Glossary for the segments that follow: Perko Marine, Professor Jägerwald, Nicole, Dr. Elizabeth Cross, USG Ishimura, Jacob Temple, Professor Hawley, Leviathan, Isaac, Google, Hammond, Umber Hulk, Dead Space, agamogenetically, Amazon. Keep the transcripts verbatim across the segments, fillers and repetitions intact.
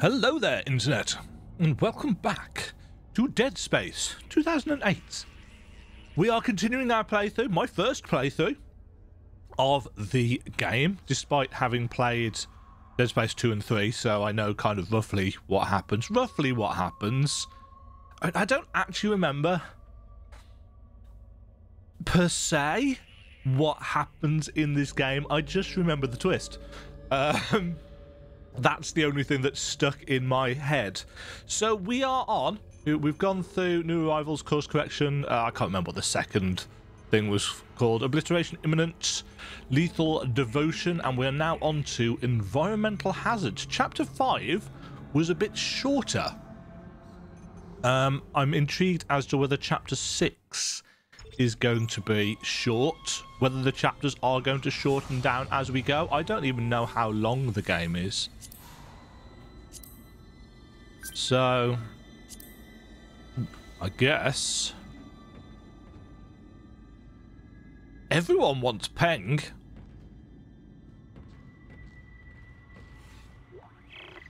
Hello there, Internet, and welcome back to Dead Space two thousand eight. We are continuing our playthrough, my first playthrough, of the game, despite having played Dead Space two and three, so I know kind of roughly what happens. Roughly what happens. I, I don't actually remember, per se, what happens in this game. I just remember the twist. Um... That's the only thing that's stuck in my head. So we are on. We've gone through New Arrivals, Course Correction. Uh, I can't remember what the second thing was called. Obliteration Imminent, Lethal Devotion. And we're now on to Environmental Hazards. Chapter five was a bit shorter. Um, I'm intrigued as to whether Chapter six is going to be short, whether the chapters are going to shorten down as we go. I don't even know how long the game is. So, I guess everyone wants Peng.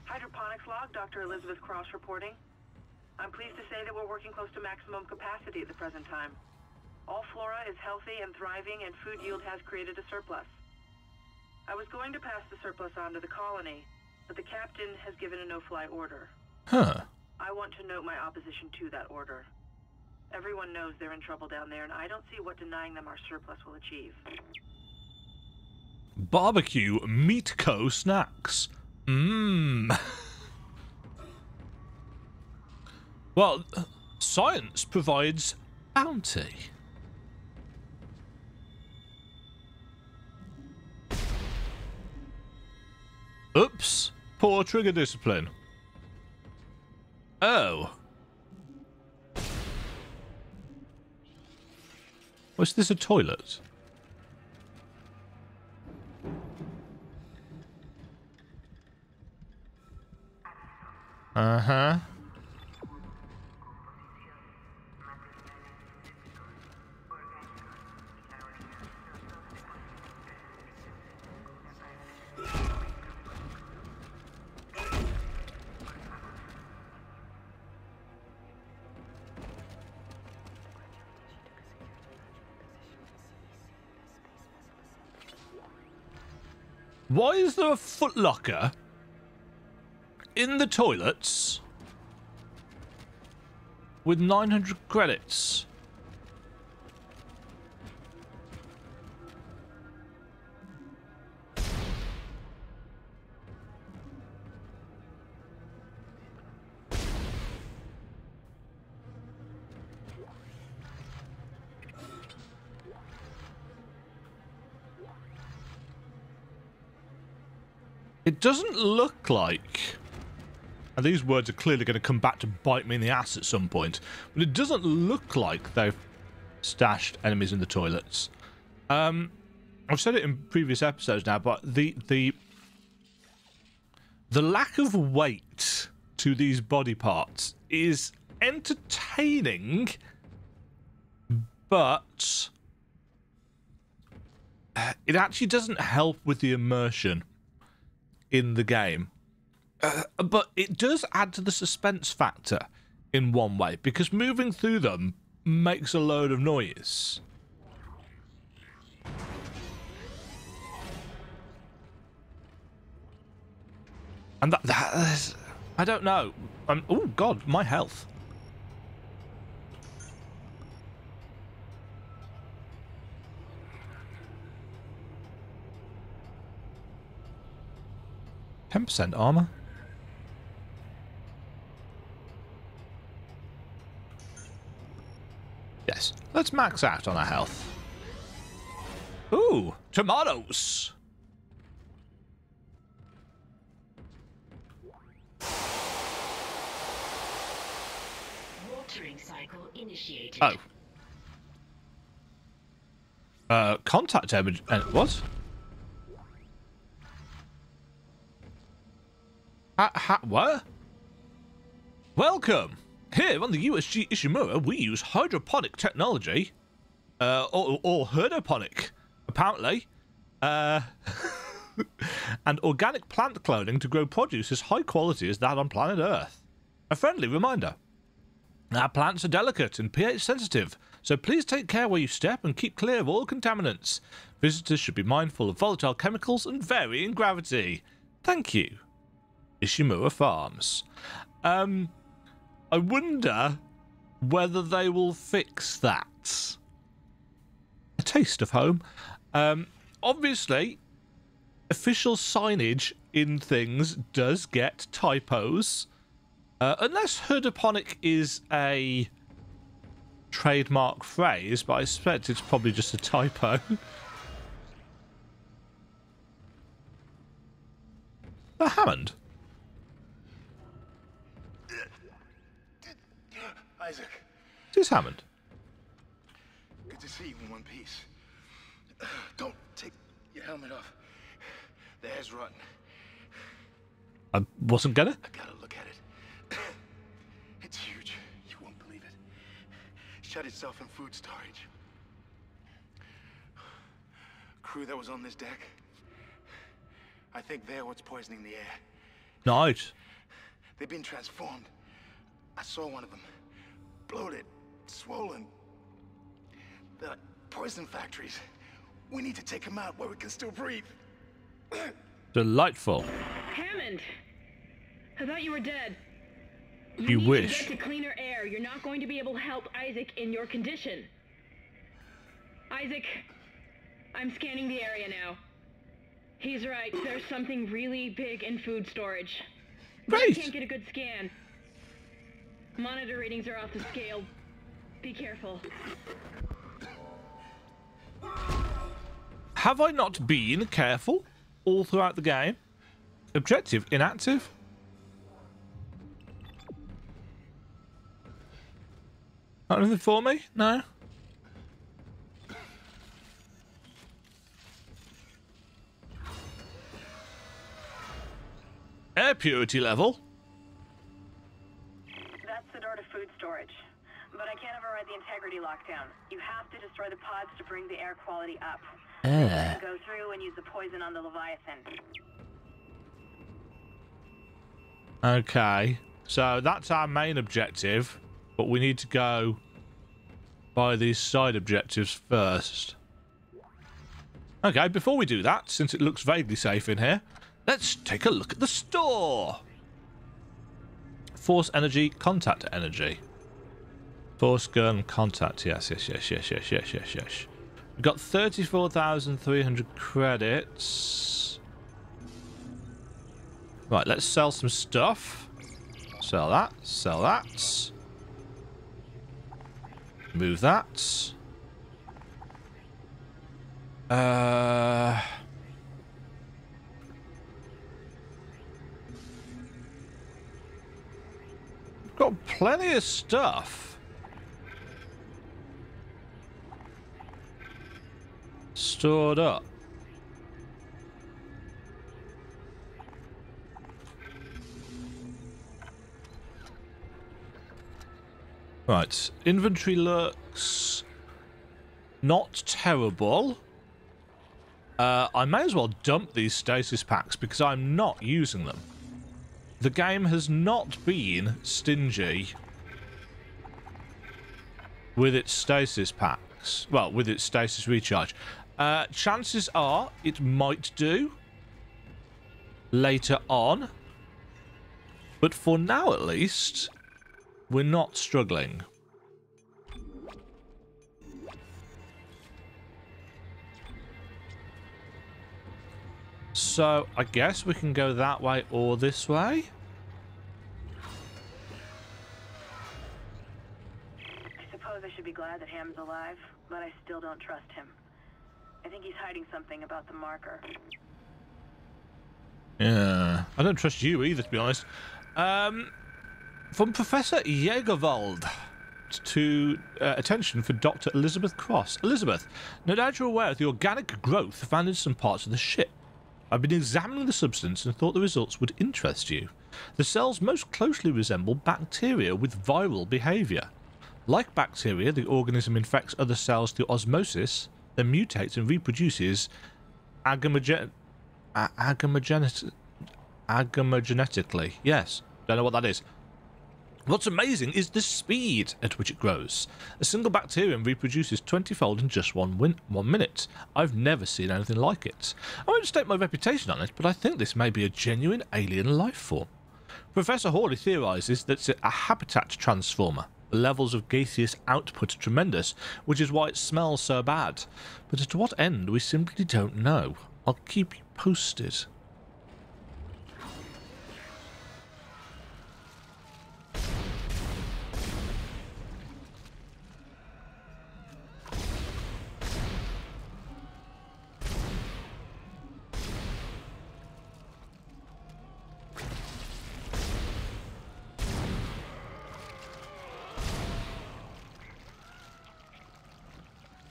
Hydroponics log, Doctor Elizabeth Cross reporting. I'm pleased to say that we're working close to maximum capacity at the present time. All flora is healthy and thriving, and food yield has created a surplus. I was going to pass the surplus on to the colony, but the captain has given a no-fly order. Huh. I want to note my opposition to that order. Everyone knows they're in trouble down there, and I don't see what denying them our surplus will achieve. Barbecue meat co snacks. Mmm. Well, science provides bounty. Oops, poor trigger discipline. Oh. Was this a toilet? Uh-huh. Why is there a footlocker in the toilets with nine hundred credits? It doesn't look like, and these words are clearly going to come back to bite me in the ass at some point, but it doesn't look like they've stashed enemies in the toilets. Um, I've said it in previous episodes now, but the the the lack of weight to these body parts is entertaining, but it actually doesn't help with the immersion in the game. Uh, but it does add to the suspense factor in one way, because moving through them makes a load of noise. And that, that is, I don't know. I'm, oh God, my health. ten percent armor. Yes, let's max out on our health. Ooh, tomatoes! Watering cycle initiated. Oh. Uh, contact damage. Uh, what? Ha, ha, what? Welcome! Here on the U S G Ishimura, we use hydroponic technology. Uh, or, or herdoponic, apparently. Uh, and organic plant cloning to grow produce as high quality as that on planet Earth. A friendly reminder. Our plants are delicate and pH sensitive, so please take care where you step and keep clear of all contaminants. Visitors should be mindful of volatile chemicals and varying gravity. Thank you. Ishimura Farms. Um, I wonder whether they will fix that. A taste of home. Um, obviously, official signage in things does get typos. Uh, unless herdoponic is a trademark phrase, but I suspect it's probably just a typo. A Hammond. Isaac. It is Hammond. Good to see you in one piece. Uh, don't take your helmet off. The hair's rotten. I wasn't gonna. I gotta look at it. It's huge. You won't believe it. Shut itself in food storage. Crew that was on this deck, I think they're what's poisoning the air. Nice. They've been transformed. I saw one of them. Bloated. Swollen. They're like poison factories. We need to take them out where we can still breathe. Delightful. Hammond! I thought you were dead. You, you wish. You need to get to cleaner air. You're not going to be able to help Isaac in your condition. Isaac, I'm scanning the area now. He's right. There's something really big in food storage. Great. I can't get a good scan. Monitor readings are off the scale. Be careful. Have I not been careful all throughout the game? Objective inactive. Not anything for me? No. Air purity level. That's the door to food storage. But I can't override the integrity lockdown. You have to destroy the pods to bring the air quality up. Uh. Go through and use the poison on the Leviathan. Okay. So that's our main objective. But we need to go by these side objectives first. Okay, before we do that, since it looks vaguely safe in here, let's take a look at the store. Force energy, contact energy. Force gun, contact. Yes, yes, yes, yes, yes, yes, yes, yes. We've got thirty-four thousand three hundred credits. Right, let's sell some stuff. Sell that, sell that. Move that. Uh, got plenty of stuff. Stored up. Right, inventory looks not terrible. Uh, I may as well dump these stasis packs because I'm not using them. The game has not been stingy with its stasis packs. Well, with its stasis recharge. Uh, chances are it might do later on. But for now at least, we're not struggling. So I guess we can go that way or this way. I suppose I should be glad that Ham's alive, but I still don't trust him. I think he's hiding something about the marker. Yeah, I don't trust you either, to be honest. Um... From Professor Jägerwald to uh, attention for Doctor Elizabeth Cross. Elizabeth, no doubt you're aware of the organic growth found in some parts of the ship. I've been examining the substance and thought the results would interest you. The cells most closely resemble bacteria with viral behavior. Like bacteria, the organism infects other cells through osmosis, then mutates and reproduces Uh, agamogenet agamogenetically, yes. Don't know what that is. What's amazing is the speed at which it grows. A single bacterium reproduces twenty-fold in just one, win one minute. I've never seen anything like it. I won't stake my reputation on it, but I think this may be a genuine alien life form. Professor Hawley theorises that it's a habitat transformer. The levels of gaseous output are tremendous, which is why it smells so bad. But at what end, we simply don't know. I'll keep you posted.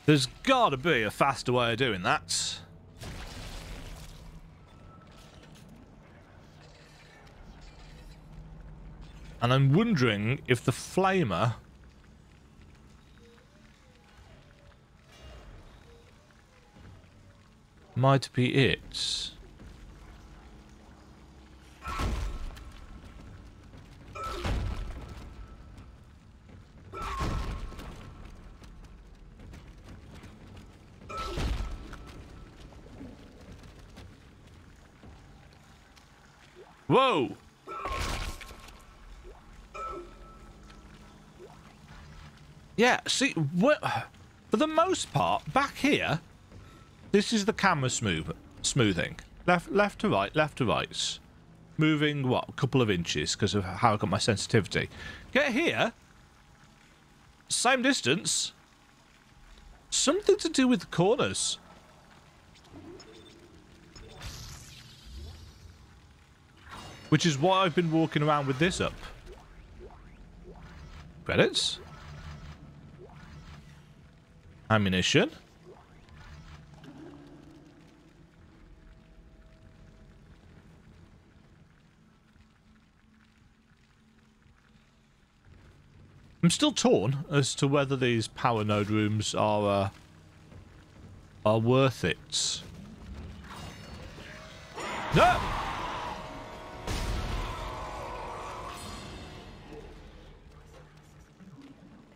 There's gotta be a faster way of doing that. And I'm wondering if the flamer might be it. Whoa! Yeah, see, for the most part, back here, this is the camera smooth smoothing. Left, left to right, left to right. Moving, what, a couple of inches because of how I got my sensitivity. Get here, same distance. Something to do with the corners. Which is why I've been walking around with this up. Credits. Ammunition. I'm still torn as to whether these power node rooms are, uh, are worth it. No!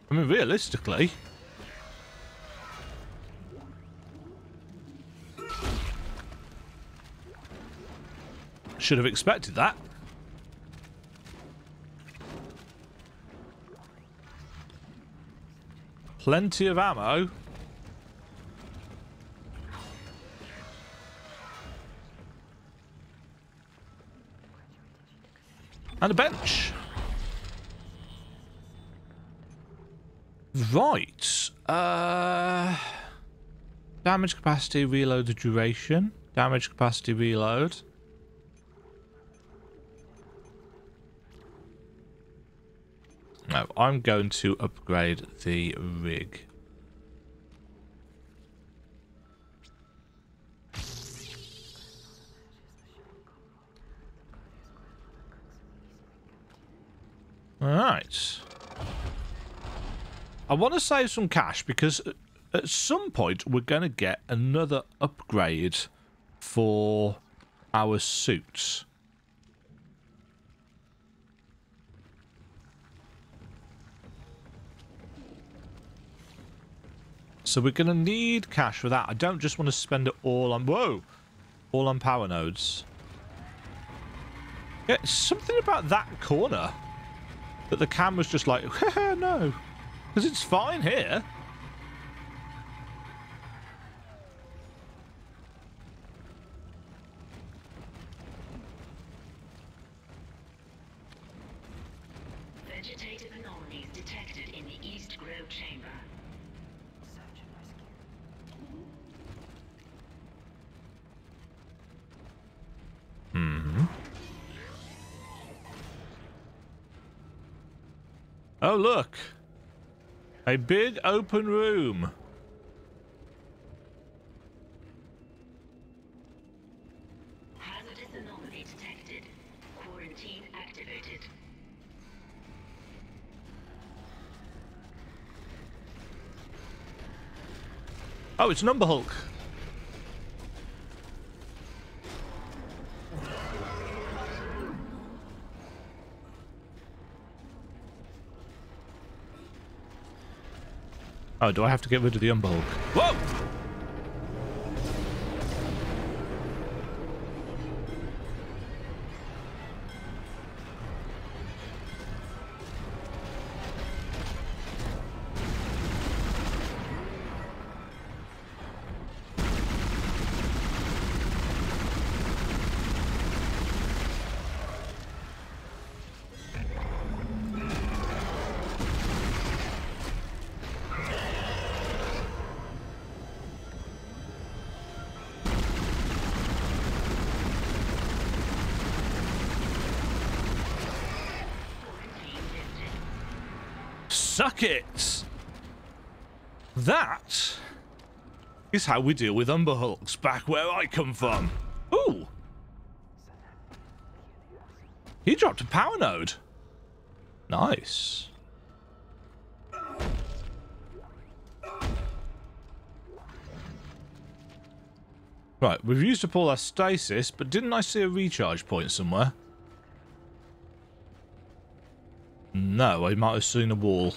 I mean, realistically, should have expected that. Plenty of ammo. And a bench. Right. Uh, damage capacity, reload the duration. Damage capacity, reload. No, I'm going to upgrade the rig. All right. I want to save some cash because at some point we're going to get another upgrade for our suits. So we're going to need cash for that. I don't just want to spend it all on... Whoa! All on power nodes. Yeah, something about that corner that the camera's just like, no. Because it's fine here. Vegetative anomalies detected in the east grow chamber. Mm-hmm. Oh, look. A big open room. Hazardous anomaly detected. Quarantine activated. Oh, it's Umber Hulk. Oh, do I have to get rid of the Umber Hulk? Whoa! Suck it! That is how we deal with Umber Hulks back where I come from. Ooh! He dropped a power node. Nice. Right, we've used up all our stasis, but didn't I see a recharge point somewhere? No, I might have seen a wall.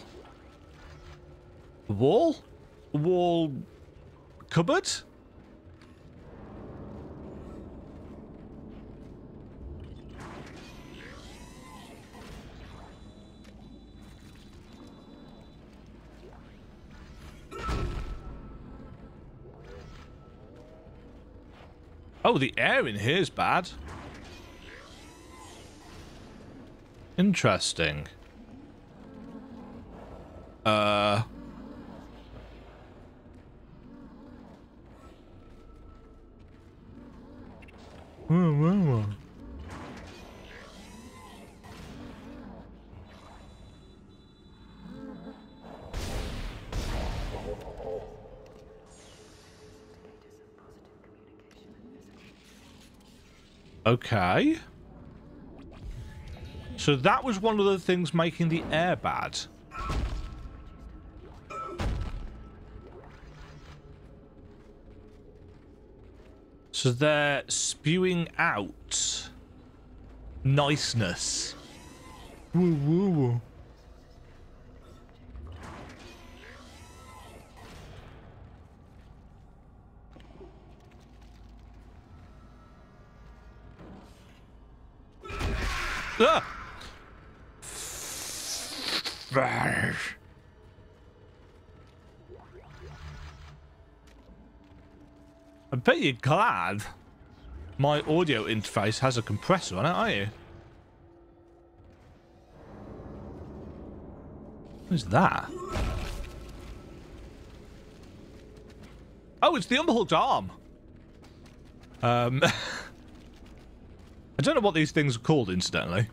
A wall? A wall... cupboard? Oh, the air in here is bad. Interesting. Uh, whoa, whoa, whoa. Okay. So that was one of the things making the air bad. So they're spewing out niceness. Woo, woo, woo. Ah! I bet you're glad my audio interface has a compressor on it, are you? What is that? Oh, it's the Umber Hulk's arm. Um, I don't know what these things are called, incidentally.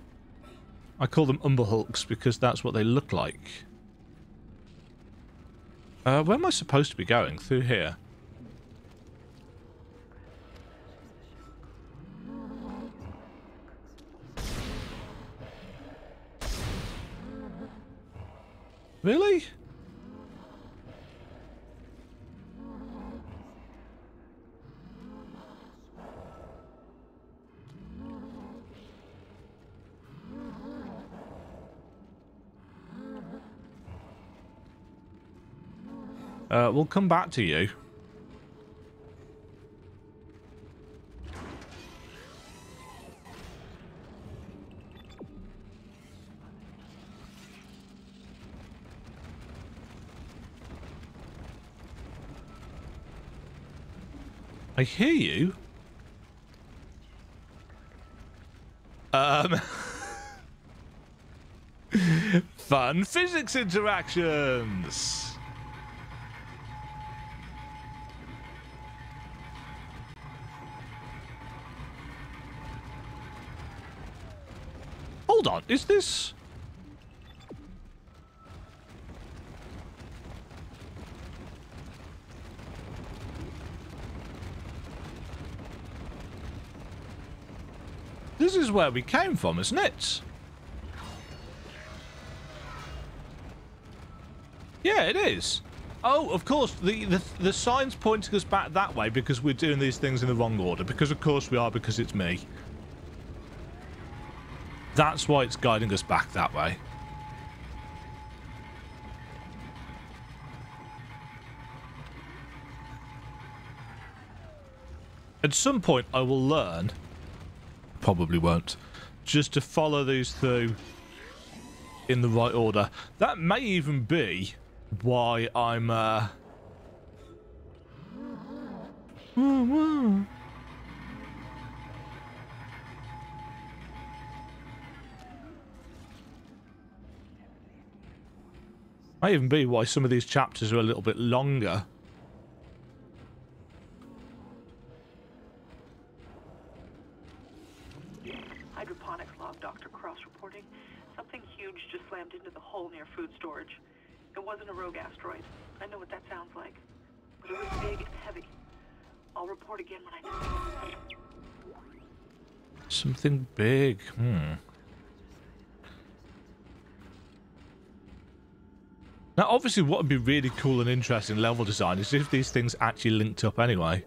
I call them Umber Hulks because that's what they look like. Uh, where am I supposed to be going? Through here. Really? Uh, we'll come back to you. I hear you. Um. Fun physics interactions. Hold on, is this? This is where we came from, isn't it? Yeah, it is. Oh, of course, the, the, the sign's pointing us back that way because we're doing these things in the wrong order. Because, of course, we are, because it's me. That's why it's guiding us back that way. At some point I will learn, probably won't, just to follow these through in the right order. That may even be why I'm uh mm-hmm. May even be why some of these chapters are a little bit longer. Hydroponics log, Doctor Cross reporting. Something huge just slammed into the hole near food storage. It wasn't a rogue asteroid. I know what that sounds like. But it was big and heavy. I'll report again when I know. Something big. Hmm. Now, obviously, what would be really cool and interesting level design is if these things actually linked up anyway.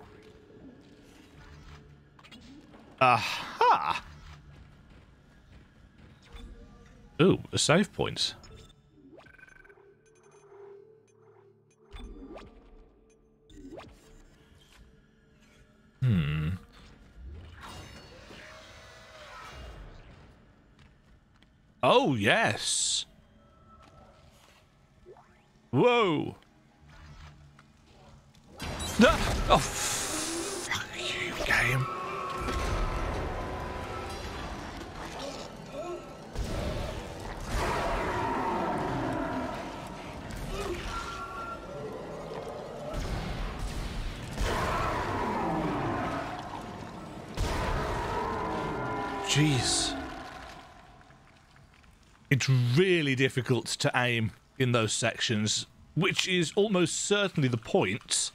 Aha! Ooh, a save point. Hmm. Oh, yes! Whoa! Ah! Oh, fuck you, game. Jeez. It's really difficult to aim in those sections, which is almost certainly the point.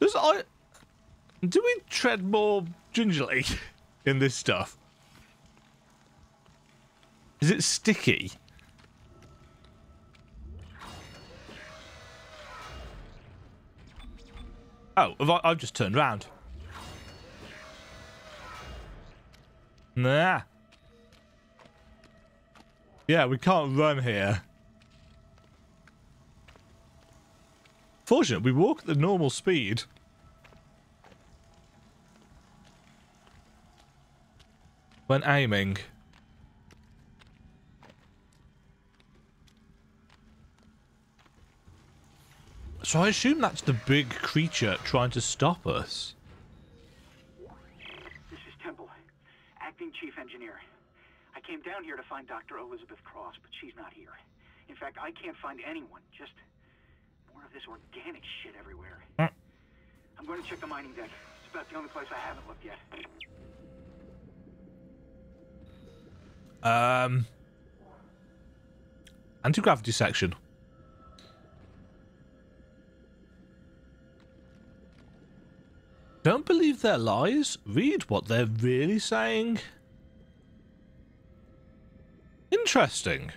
Does I... Do we tread more gingerly in this stuff? Is it sticky? Oh, I've just turned round. Nah. Yeah, we can't run here. Fortunate, we walk at the normal speed. When aiming. So I assume that's the big creature trying to stop us. Chief engineer. I came down here to find Doctor Elizabeth Cross, but she's not here. In fact, I can't find anyone. Just more of this organic shit everywhere. Mm. I'm going to check the mining deck. It's about the only place I haven't looked yet. Um, anti-gravity section. Don't believe their lies. Read what they're really saying. Interesting.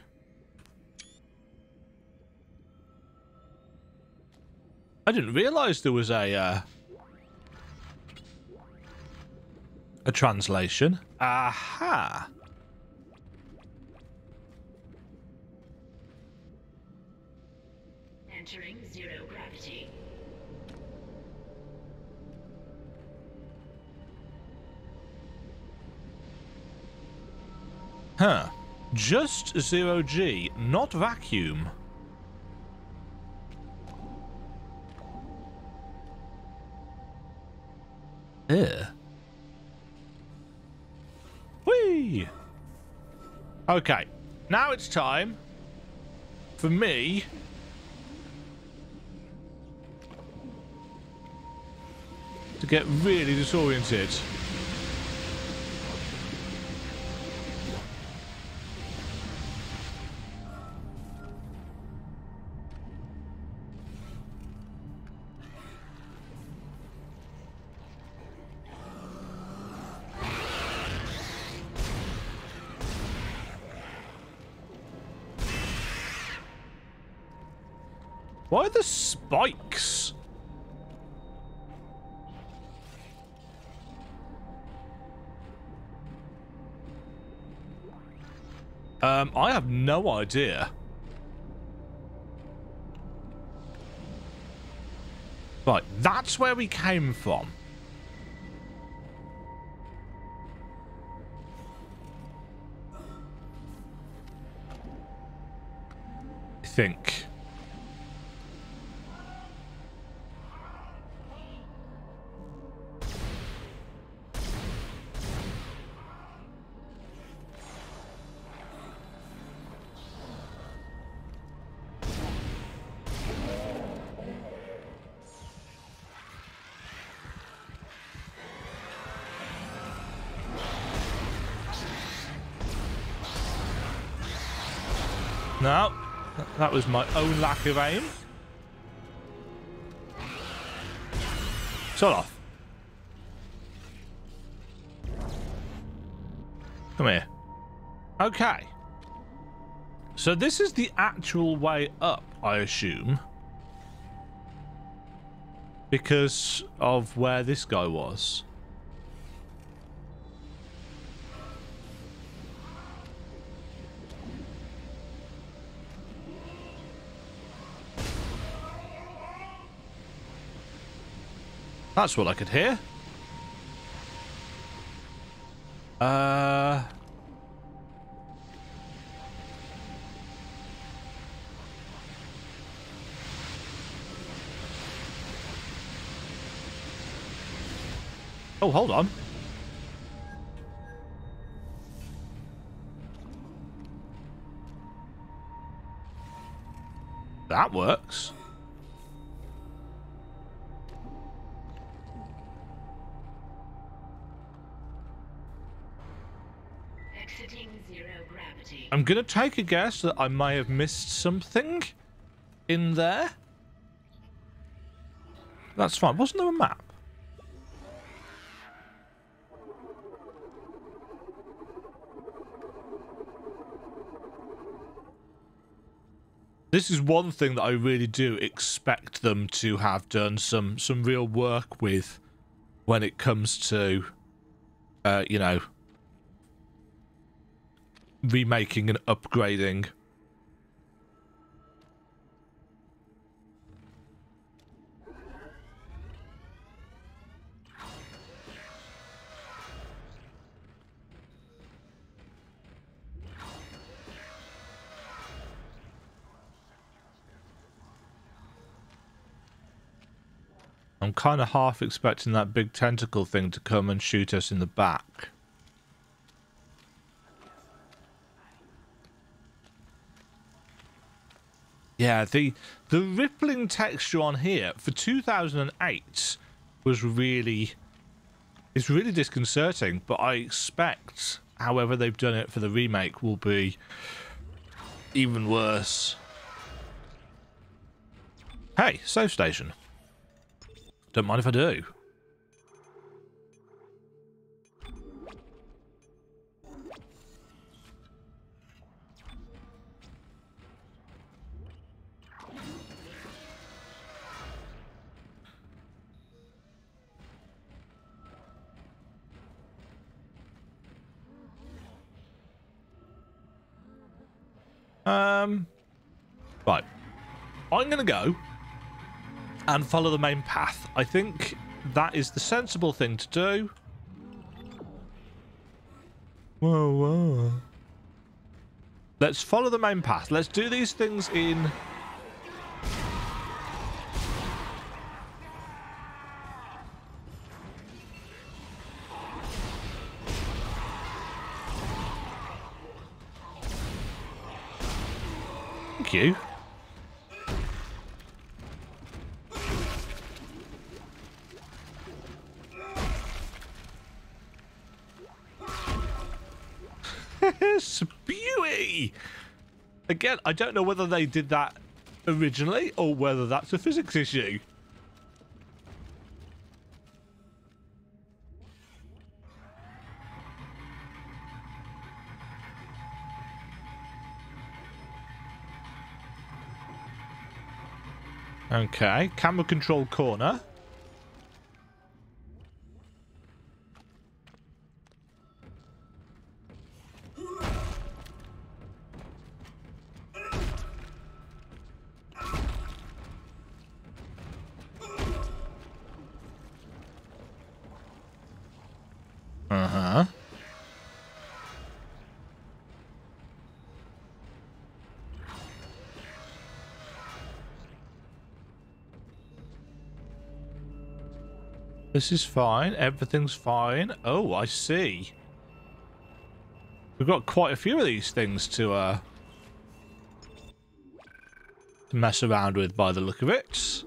I didn't realize there was a uh, a translation. Aha. Entering zero gravity. Huh. Just zero G, not vacuum. Ew. Whee! Okay, now it's time for me to get really disoriented. Why are the spikes? Um, I have no idea. Right, that's where we came from. I think. No, that was my own lack of aim. Shut off. Come here. Okay. So this is the actual way up, I assume. Because of where this guy was. That's what I could hear. Uh... Oh, hold on. That works. I'm going to take a guess that I may have missed something in there. That's fine. Wasn't there a map? This is one thing that I really do expect them to have done some, some real work with when it comes to, uh, you know... remaking and upgrading. I'm kind of half expecting that big tentacle thing to come and shoot us in the back. Yeah, the the rippling texture on here for two thousand eight was really, it's really disconcerting, but I expect however they've done it for the remake will be even worse. Hey, save station. Don't mind if I do. Um, right, I'm gonna go and follow the main path. I think that is the sensible thing to do. Whoa, whoa. Let's follow the main path. Let's do these things in... you. Spewy! Again, I don't know whether they did that originally or whether that's a physics issue. Okay, camera control corner. Uh-huh. This is fine. Everything's fine. Oh, I see. We've got quite a few of these things to, uh, to mess around with by the look of it.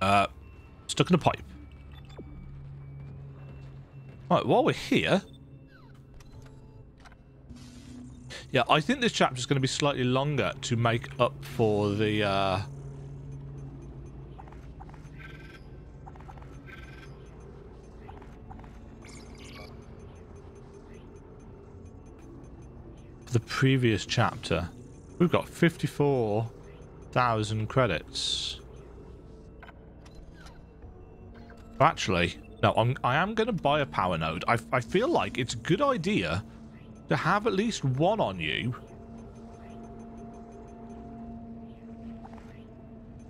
Uh, stuck in a pipe. Right, while we're here... Yeah, I think this chapter's going to be slightly longer to make up for the, uh... the previous chapter. We've got fifty-four thousand credits. Actually, no, I'm, I am going to buy a power node. I, I feel like it's a good idea to have at least one on you.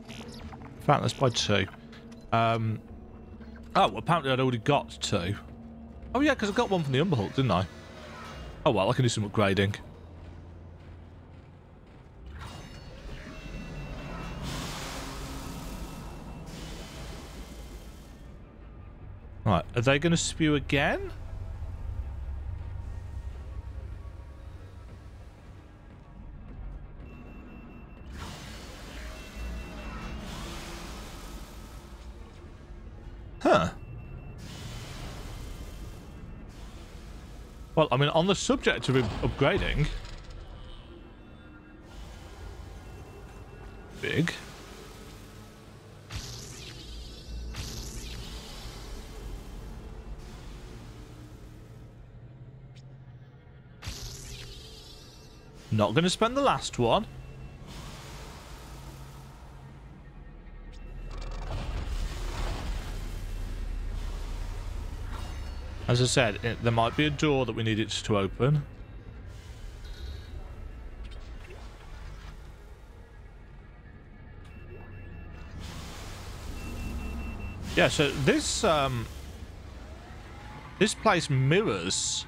In fact, let's buy two. Um, oh, apparently I'd already got two. Oh yeah, because I got one from the Umber Hulk, didn't I? Oh well, I can do some upgrading. Right, are they going to spew again? Huh. Well, I mean, on the subject of upgrading... Big. Not going to spend the last one. As I said, it, there might be a door that we need it to open. Yeah, so this um, this place mirrors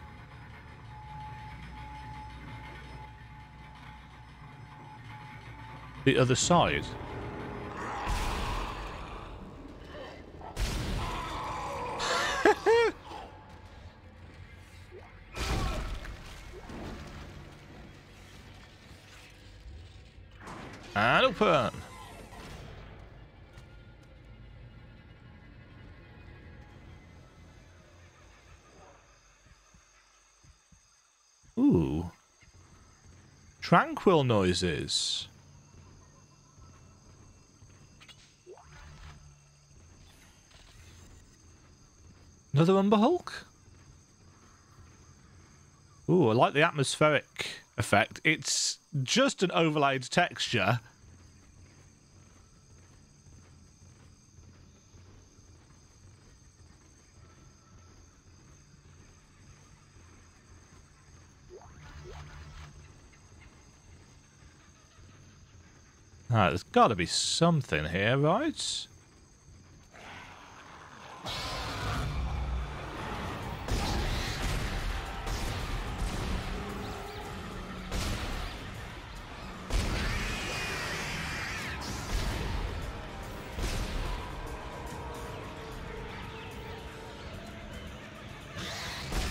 the other side. And open. Ooh. Tranquil noises. Another Umber Hulk? Ooh, I like the atmospheric effect. It's just an overlaid texture. Ah, there's got to be something here, right?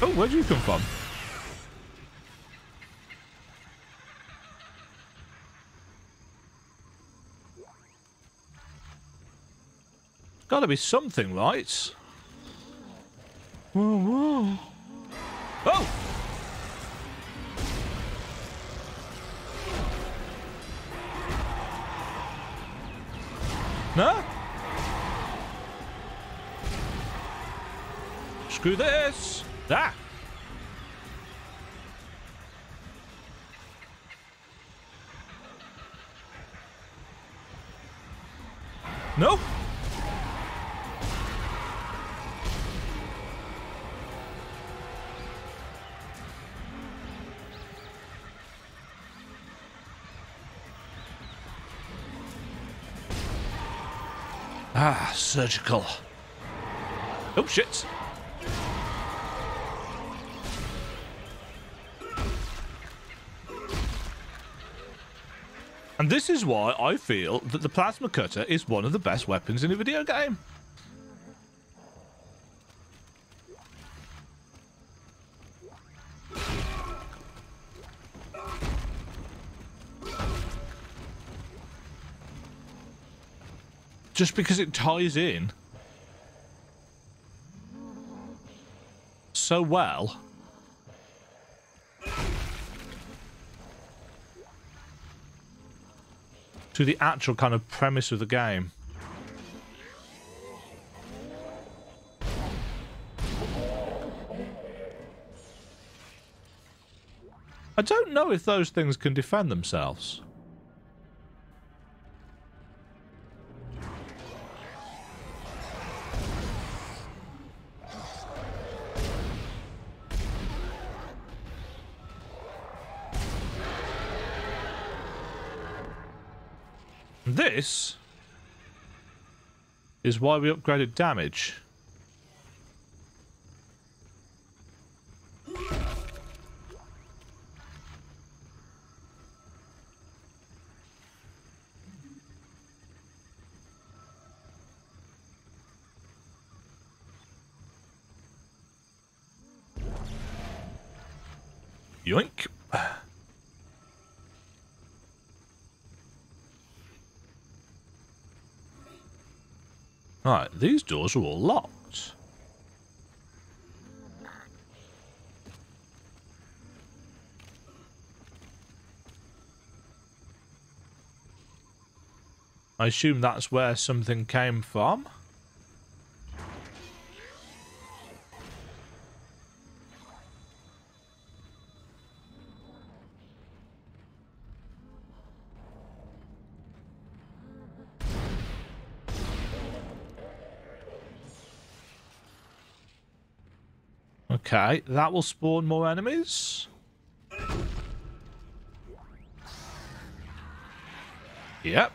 Oh, where'd you come from? Gotta be something, right? Whoa, whoa. Oh! No? Screw this! Ah! Nope! Ah, surgical. Oh, shit. And this is why I feel that the plasma cutter is one of the best weapons in a video game. Just because it ties in so well. To the actual kind of premise of the game. I don't know if those things can defend themselves. This is why we upgraded damage. Yoink. Right, these doors are all locked. I assume that's where something came from. Okay, that will spawn more enemies. Yep.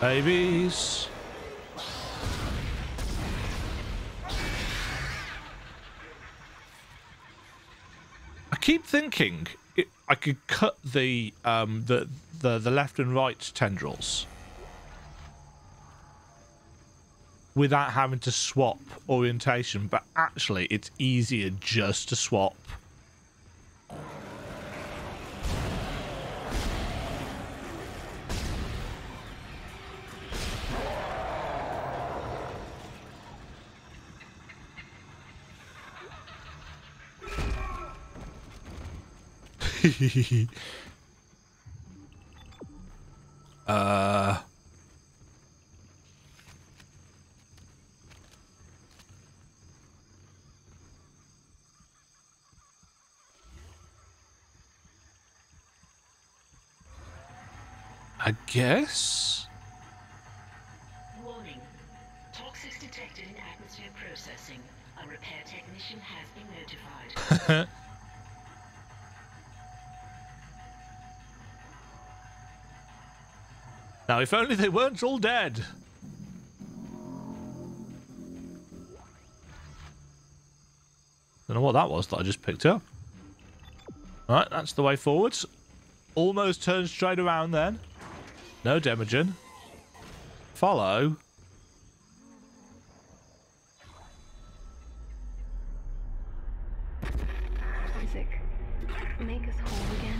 Babies. I keep thinking it, I could cut the um the the, the left and right tendrils. Without having to swap orientation, but actually it's easier just to swap. uh... I guess. Warning. Toxics detected in atmosphere processing. A repair technician has been notified. Now, if only they weren't all dead. Don't know what that was that I just picked up. Alright, that's the way forwards. Almost turned straight around then. No Demagogue. Follow. Isaac, make us whole again.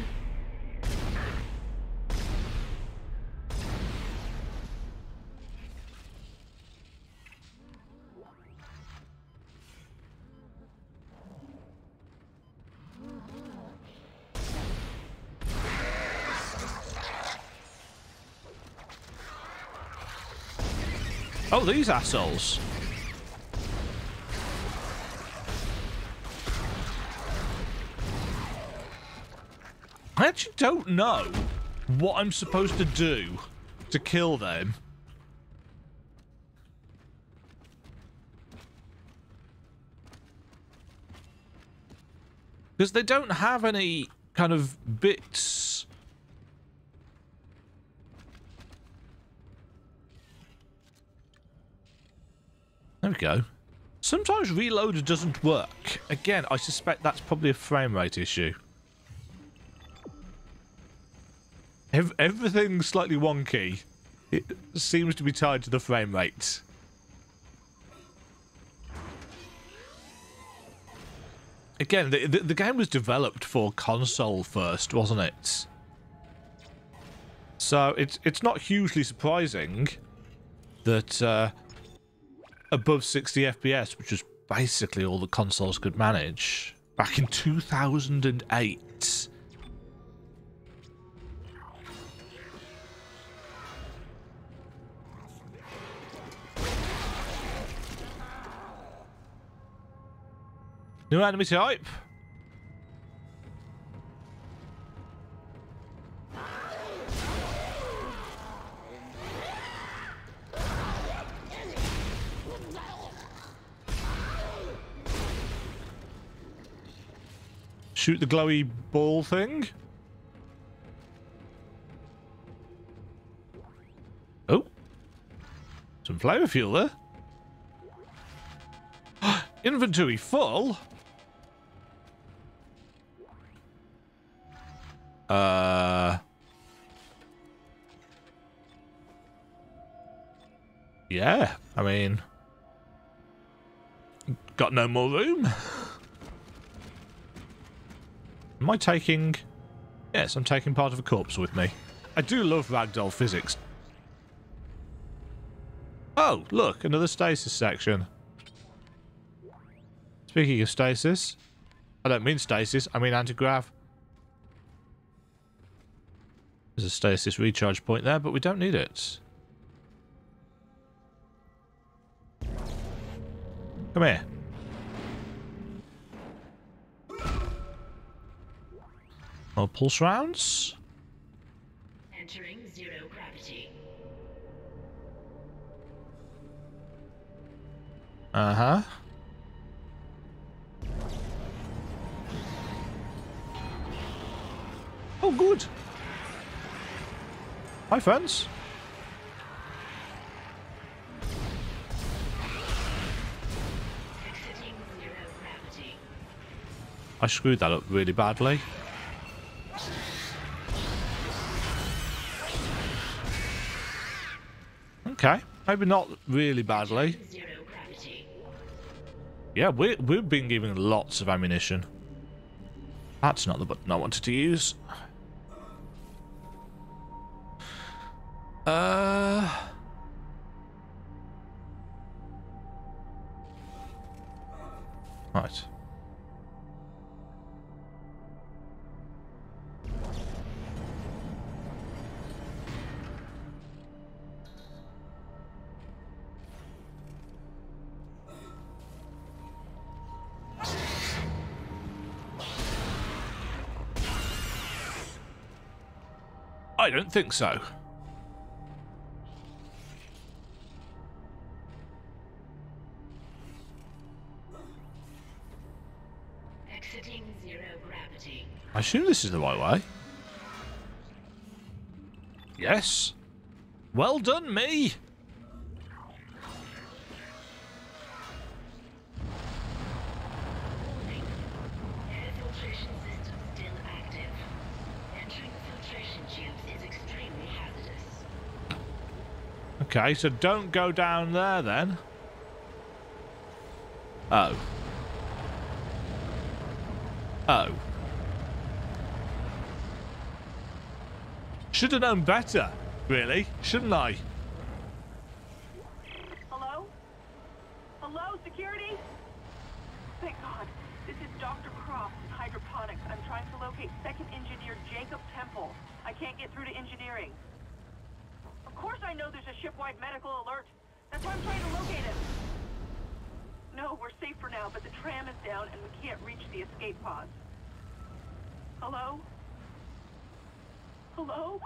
Oh, these assholes. I actually don't know what I'm supposed to do to kill them. Because they don't have any kind of bits. There we go. Sometimes reloader doesn't work. Again, I suspect that's probably a frame rate issue. Ev everything's slightly wonky. It seems to be tied to the frame rate. Again, the, the, the game was developed for console first, wasn't it? So it's, it's not hugely surprising that uh, above sixty F P S, which was basically all the consoles could manage, back in two thousand eight... New enemy type. Shoot the glowy ball thing. Oh, some flavor fuel there. Inventory full. Uh, yeah, I mean, got no more room. Am I taking? Yes, I'm taking part of a corpse with me. I do love ragdoll physics. Oh, look, another stasis section. Speaking of stasis, I don't mean stasis, I mean anti-grav. There's a stasis recharge point there, but we don't need it. Come here. More pulse rounds. Entering zero gravity. Uh-huh. Oh, good. Hi, friends. Exiting zero gravity. I screwed that up really badly. Okay, maybe not really badly. Zero gravity. Yeah, we we've been given lots of ammunition. That's not the button I wanted to use. Uh, right. I don't think so. I assume this is the right way. Yes. Well done, me. Air filtration system still active. Entering filtration tubes is extremely hazardous. Okay, so don't go down there then. Oh. Oh. Should have known better, really, shouldn't I? Hello? Hello, security? Thank God. This is Doctor Cross in hydroponics. I'm trying to locate second engineer Jacob Temple. I can't get through to engineering. Of course I know there's a ship-wide medical alert. That's why I'm trying to locate him. No, we're safe for now, but the tram is down and we can't reach the escape pods. Hello? Hello?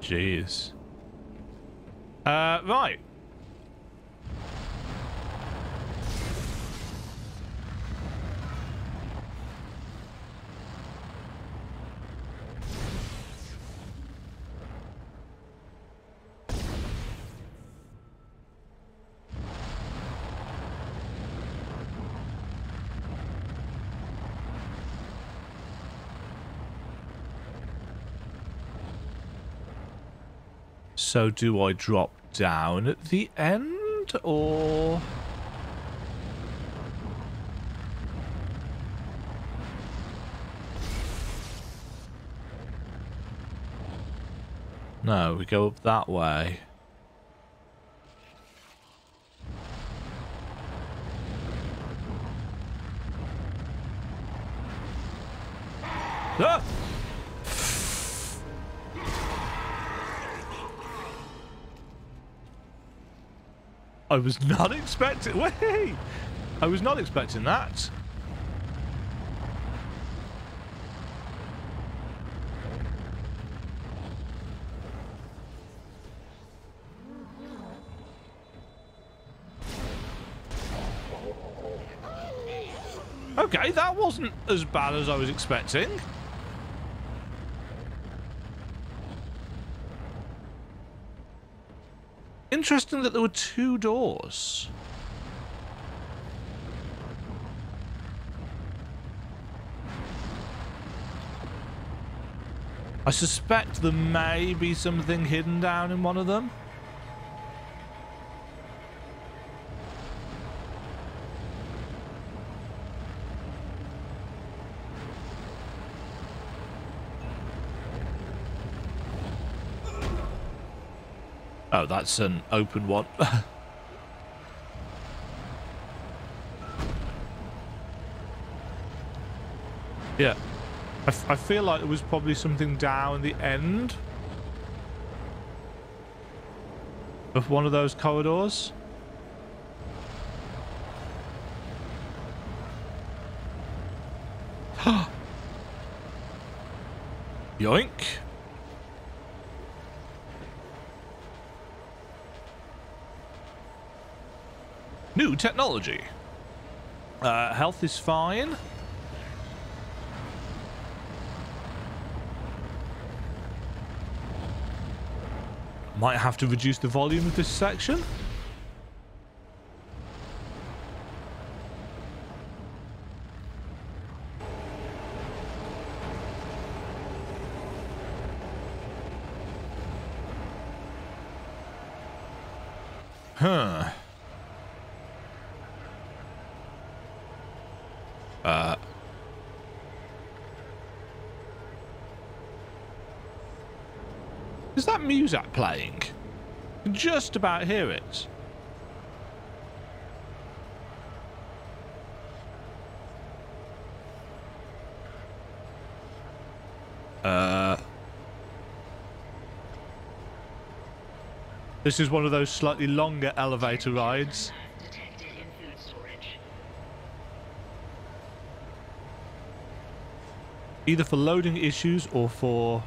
Jeez. Uh, right. So do I drop down at the end, or...? No, we go up that way. Ah! I was not expecting... Wait! I was not expecting that. Okay, that wasn't as bad as I was expecting. Interesting that there were two doors. I suspect there may be something hidden down in one of them. Oh, that's an open one. Yeah. I, f I feel like there was probably something down the end of one of those corridors. Yoink. New technology. Uh, health is fine. Might have to reduce the volume of this section. Huh. Uh. Is that music playing? Can just about hear it. Uh. This is one of those slightly longer elevator rides. Either for loading issues or for...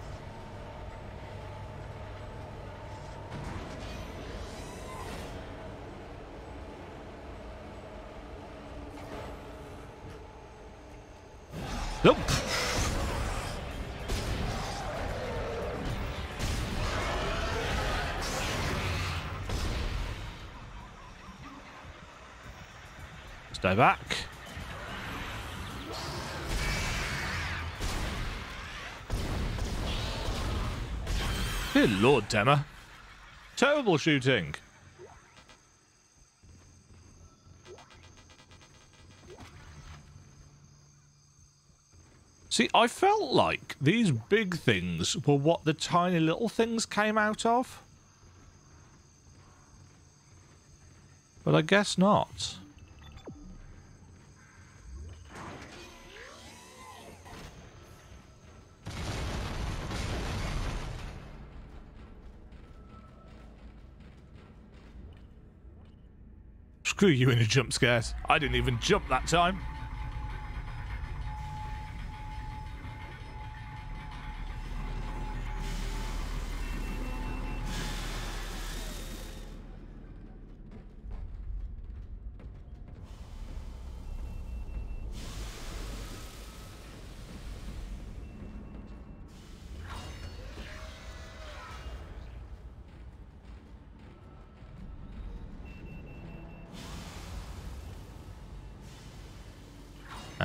Nope. Stay back. Dear Lord, Demmer. Terrible shooting. See, I felt like these big things were what the tiny little things came out of. But I guess not. Screw you in a jump scares. I didn't even jump that time.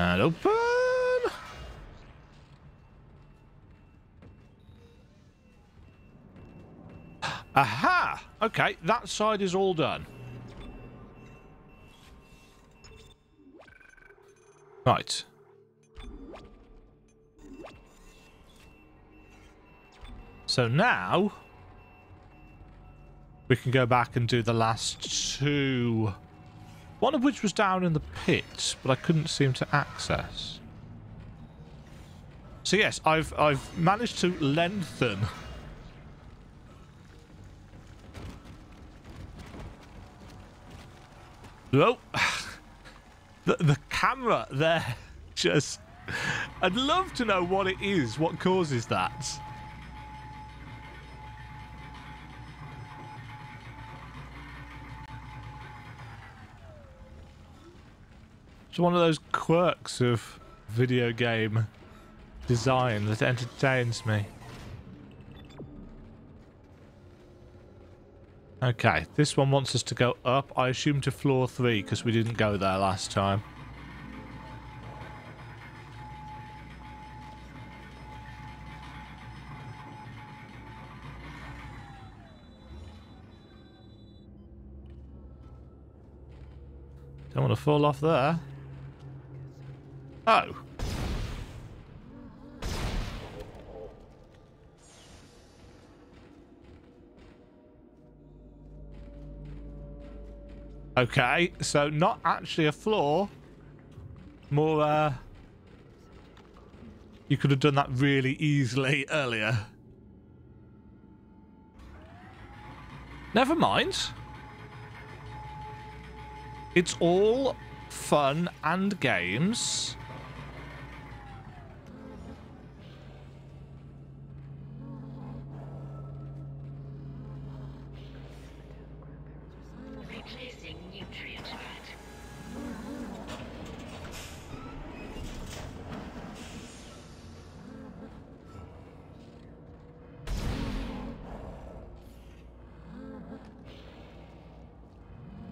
And open. Ah, Okay, that side is all done. Right. So now we can go back and do the last two. One of which was down in the pit, but I couldn't seem to access. So yes, I've I've managed to lengthen Oh, the, the camera there, just, I'd love to know what it is, what causes that. It's one of those quirks of video game design that entertains me. Okay, this one wants us to go up, I assume, to floor three, because we didn't go there last time. Don't want to fall off there. Oh. Okay, so not actually a floor, more, uh, you could have done that really easily earlier. Never mind. It's all fun and games.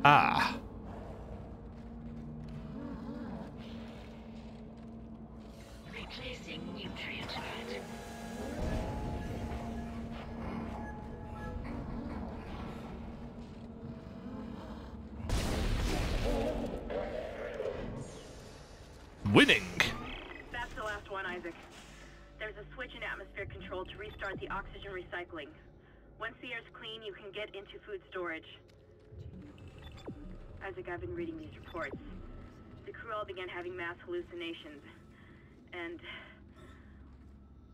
Ah. Replacing nutrient pad. Winning. That's the last one, Isaac. There's a switch in atmosphere control to restart the oxygen recycling. Once the air's clean, you can get into food storage. Isaac, I've been reading these reports. The crew all began having mass hallucinations. And,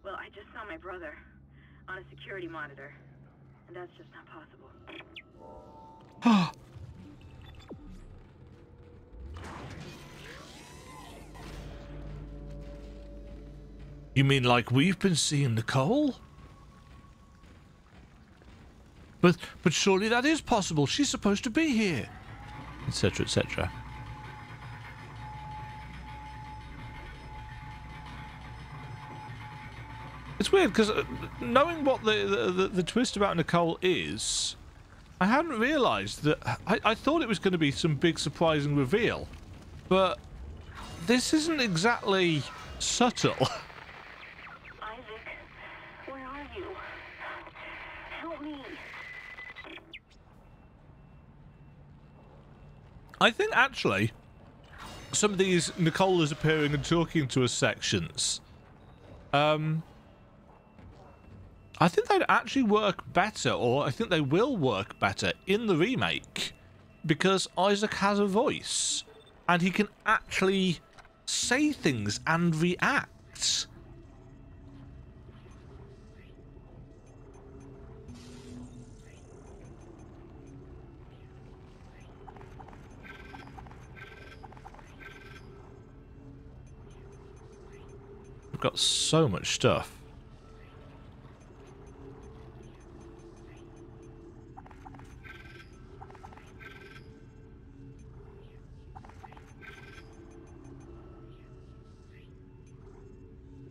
well, I just saw my brother on a security monitor. And that's just not possible. You mean like we've been seeing Nicole? But, but surely that is possible. She's supposed to be here. Etc, et cetera. It's weird because uh, knowing what the, the the twist about Nicole is, I hadn't realised that. I, I thought it was going to be some big surprising reveal, but this isn't exactly subtle. Isaac, where are you? Help me. I think, actually, some of these Nicole is appearing and talking to us sections, um, I think they'd actually work better, or I think they will work better in the remake, because Isaac has a voice, and he can actually say things and react. Got so much stuff.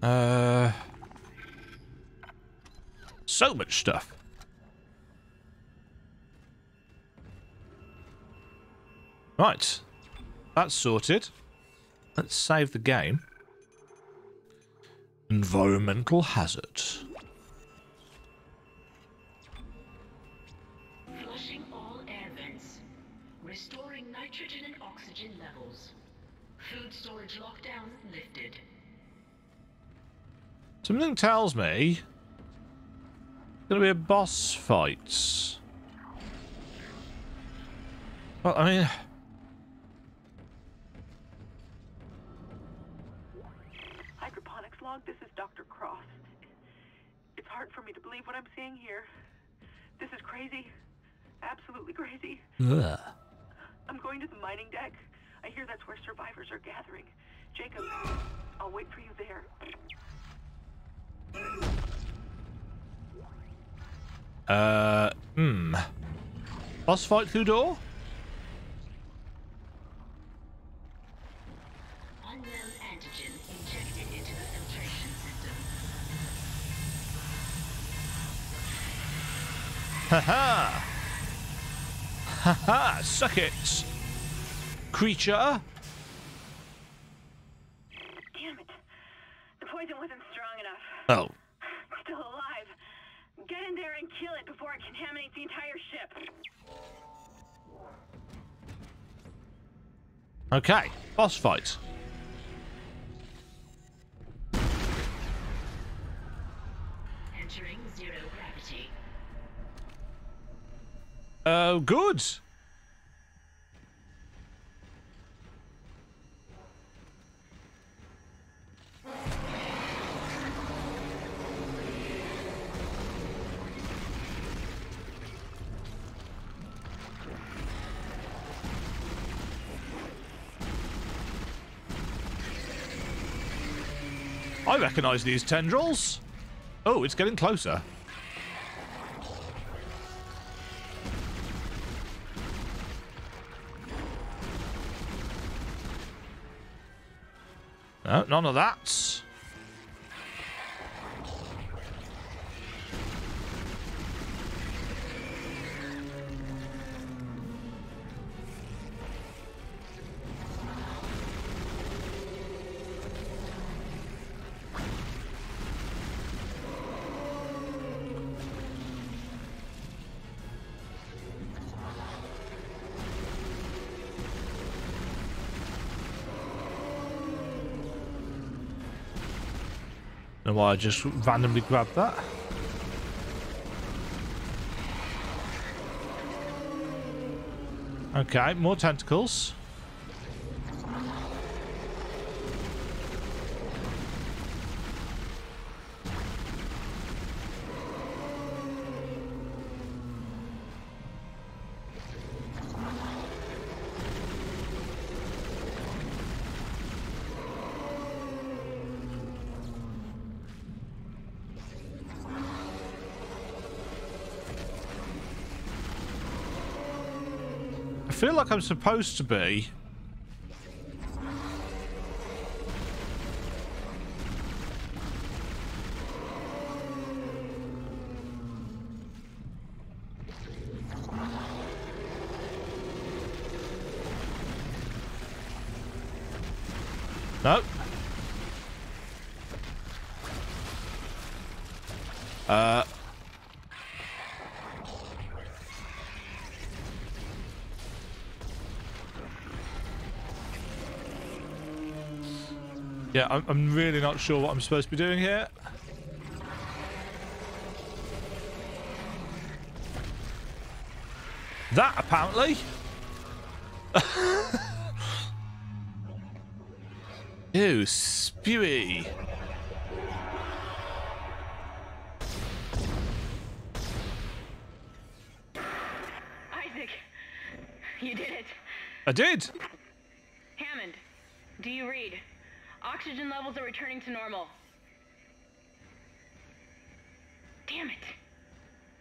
Uh, so much stuff. Right, that's sorted. Let's save the game. Environmental hazard. Flush samples. Food storage lockdown lifted. Something tells me it's going to be a boss fight. Well, I mean... Hydroponics log, this is Doctor Cross. It's hard for me to believe what I'm seeing here. This is crazy. Absolutely crazy. Ugh. I'm going to the mining deck. I hear that's where survivors are gathering. Jacob, I'll wait for you there. Uh, hmm. Boss fight through door? Unknown antigen injected into the filtration system. Haha! Haha! Suck it! Creature! Damn it. The poison wasn't strong enough. Oh. Still alive. Get in there and kill it before it contaminates the entire ship. Okay. Boss fight. Entering zero gravity. Oh, good. I recognise these tendrils. Oh, it's getting closer. No, none of that. Why I just randomly grabbed that. Okay, more tentacles. I feel like I'm supposed to be no uh Yeah, I'm, I'm really not sure what I'm supposed to be doing here. That, apparently. Ew, spewy. Isaac, you did it. I did. Hammond, do you read? Oxygen levels are returning to normal. Damn it.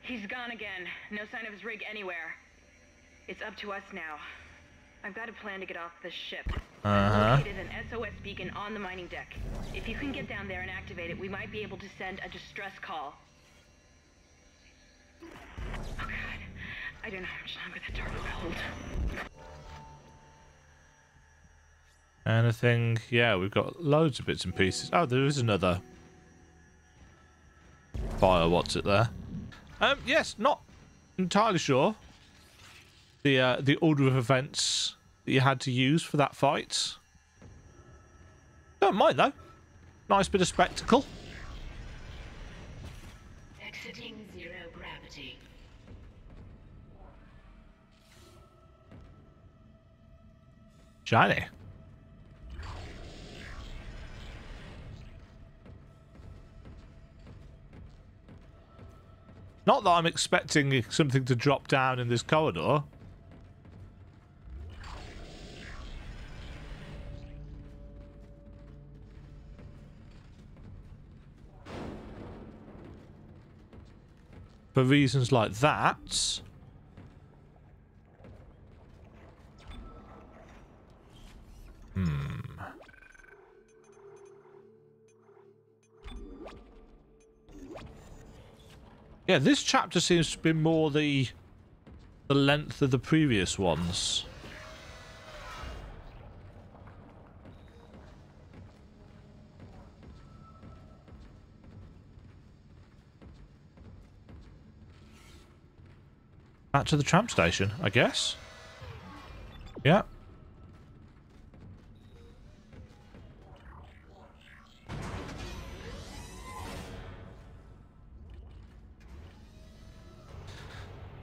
He's gone again. No sign of his rig anywhere. It's up to us now. I've got a plan to get off this ship. Uh-huh. Located an S O S beacon on the mining deck. If you can get down there and activate it, we might be able to send a distress call. Oh, God. I don't know how much longer that dark will hold. Anything? Yeah, we've got loads of bits and pieces. Oh, there is another fire. What's it there? Um, yes, not entirely sure. The uh, the order of events that you had to use for that fight. Don't mind though. Nice bit of spectacle. Exiting zero gravity. Shiny. Not that I'm expecting something to drop down in this corridor. For reasons like that. Hmm. Yeah, this chapter seems to be more the the length of the previous ones. Back to the tram station, I guess. Yeah.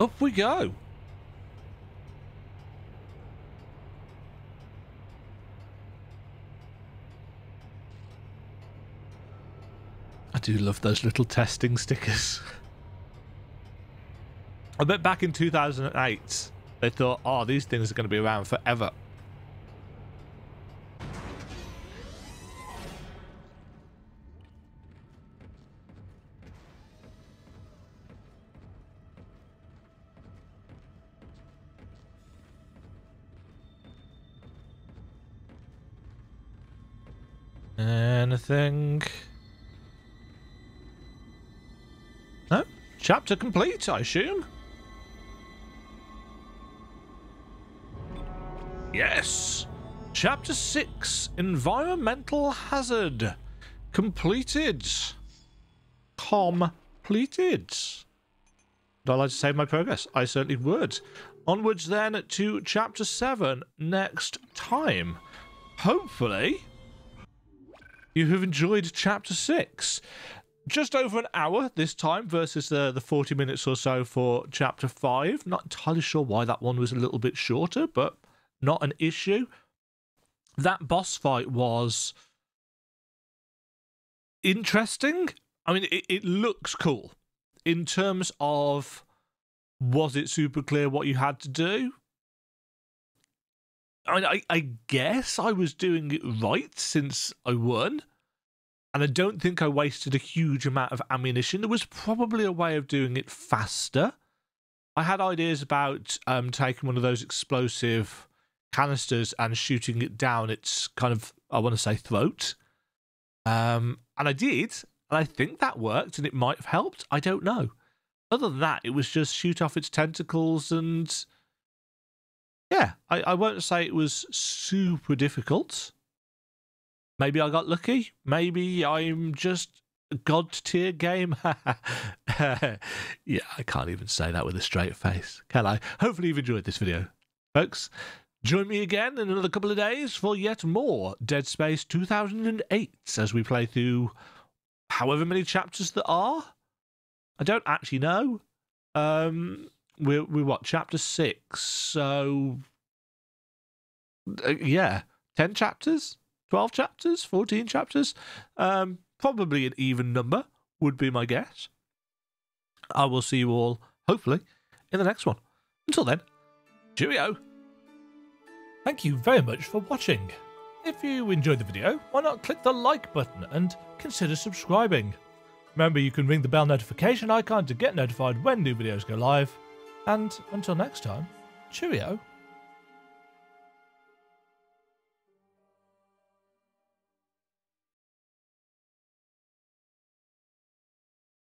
Up we go. I do love those little testing stickers. I bet back in two thousand eight, they thought, oh, these things are going to be around forever. Anything? No? Chapter complete, I assume? Yes! Chapter six, Environmental Hazard. Completed. Completed. Would I like to save my progress? I certainly would. Onwards then to Chapter seven next time. Hopefully you have enjoyed Chapter six. Just over an hour this time versus the, the forty minutes or so for Chapter five. Not entirely sure why that one was a little bit shorter, but not an issue. That boss fight was interesting. I mean, it, it looks cool. In terms of, was it super clear what you had to do? I mean, I, I guess I was doing it right since I won. And I don't think I wasted a huge amount of ammunition. There was probably a way of doing it faster. I had ideas about um, taking one of those explosive canisters and shooting it down its kind of, I want to say, throat. Um, and I did, and I think that worked, and it might have helped. I don't know. Other than that, it was just shoot off its tentacles, and yeah, I, I won't say it was super difficult. Maybe I got lucky. Maybe I'm just a god-tier game. Yeah, I can't even say that with a straight face, can I? Hopefully you've enjoyed this video, folks. Join me again in another couple of days for yet more Dead Space two thousand eight as we play through however many chapters there are. I don't actually know. Um, we're, we're what, chapter six, so uh, yeah, ten chapters, twelve chapters, fourteen chapters. Um, probably an even number would be my guess. I will see you all, hopefully, in the next one. Until then, cheerio. Thank you very much for watching. If you enjoyed the video, why not click the like button and consider subscribing. Remember, you can ring the bell notification icon to get notified when new videos go live. And until next time, cheerio.